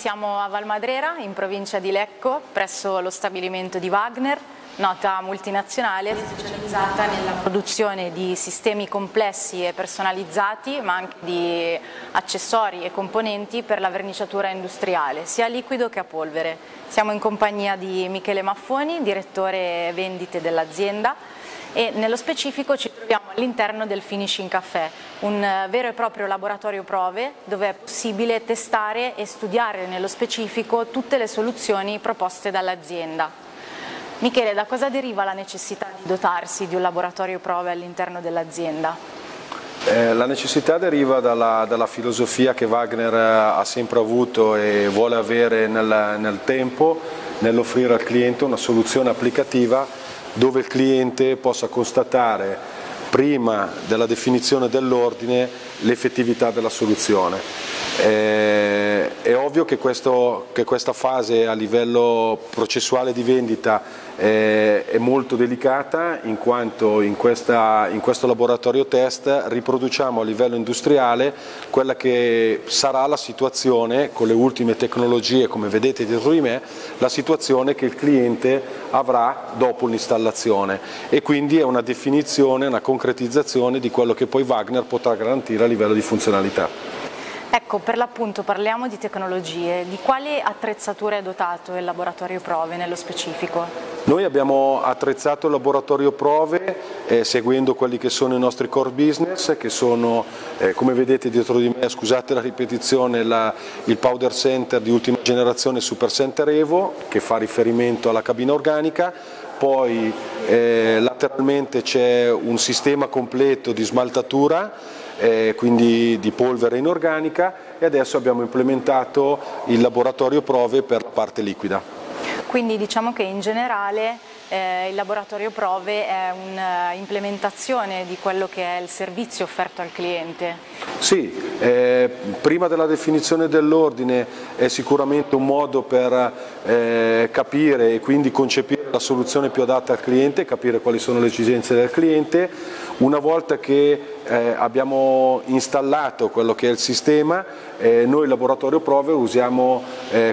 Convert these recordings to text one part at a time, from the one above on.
siamo a Valmadrera, in provincia di Lecco, presso lo stabilimento di Wagner, nota multinazionale specializzata nella produzione di sistemi complessi e personalizzati, ma anche di accessori e componenti per la verniciatura industriale, sia a liquido che a polvere. Siamo in compagnia di Michele Maffoni, direttore vendite dell'azienda, e nello specifico ci troviamo all'interno del Finishing Café, un vero e proprio laboratorio prove dove è possibile testare e studiare nello specifico tutte le soluzioni proposte dall'azienda. Michele, da cosa deriva la necessità di dotarsi di un laboratorio prove all'interno dell'azienda? La necessità deriva dalla filosofia che Wagner ha sempre avuto e vuole avere nel tempo, nell'offrire al cliente una soluzione applicativa dove il cliente possa constatare prima della definizione dell'ordine l'effettività della soluzione. È ovvio che questa fase a livello processuale di vendita è molto delicata, in quanto in questo laboratorio test riproduciamo a livello industriale quella che sarà la situazione, con le ultime tecnologie come vedete dietro di me, la situazione che il cliente avrà dopo l'installazione, e quindi è una definizione, una concretizzazione di quello che poi Wagner potrà garantire a livello di funzionalità. Ecco, per l'appunto parliamo di tecnologie. Di quali attrezzature è dotato il laboratorio prove nello specifico? Noi abbiamo attrezzato il laboratorio prove seguendo quelli che sono i nostri core business, che sono, come vedete dietro di me, scusate la ripetizione, il Powder Center di ultima generazione Super Center Evo, che fa riferimento alla cabina organica. Poi lateralmente c'è un sistema completo di smaltatura, quindi di polvere inorganica, e adesso abbiamo implementato il laboratorio prove per la parte liquida. Quindi diciamo che in generale il laboratorio prove è un'implementazione di quello che è il servizio offerto al cliente. Sì, prima della definizione dell'ordine è sicuramente un modo per capire e quindi concepire la soluzione più adatta al cliente, capire quali sono le esigenze del cliente. Una volta che abbiamo installato quello che è il sistema, noi il laboratorio prove usiamo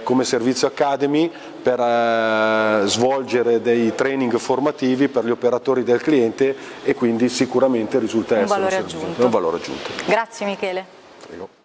come servizio academy per svolgere dei training formativi per gli operatori del cliente, e quindi sicuramente risulta essere un valore aggiunto. Grazie Michele. Prego.